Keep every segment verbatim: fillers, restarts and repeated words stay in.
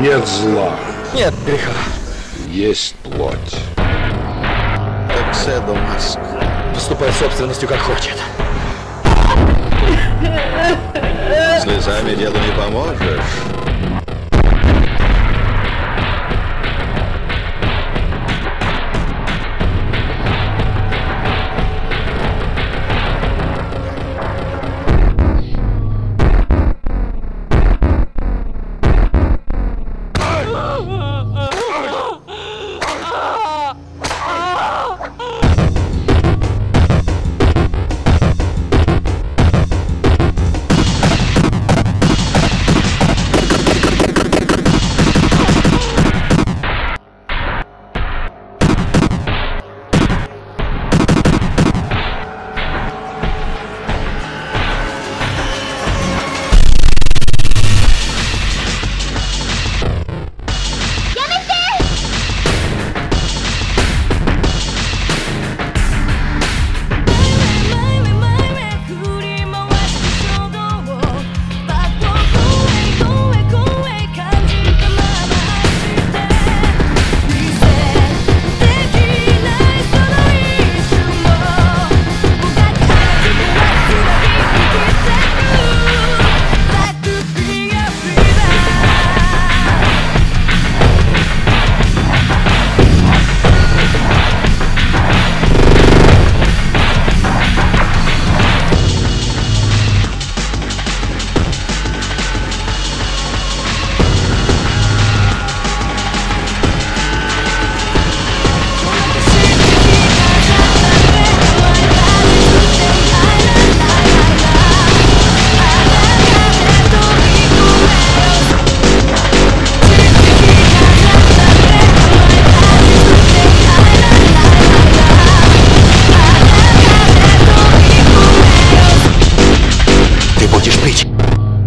Нет зла. Нет греха. Есть плоть. Как Сэдо Маск. Поступай собственностью, как хочет. Слезами делу не поможешь.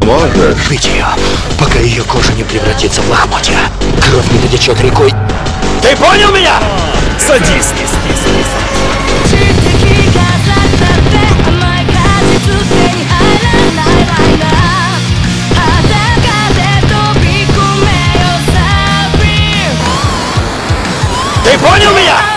Можешь пить ее, пока ее кожа не превратится в лохмотья. Кровь не дотечет рекой. Ты понял меня? Садись. Ты понял меня?